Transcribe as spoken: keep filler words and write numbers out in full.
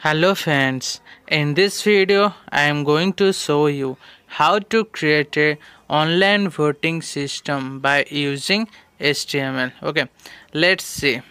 Hello friends, in this video I am going to show you how to create a online voting system by using H T M L. Okay, let's see.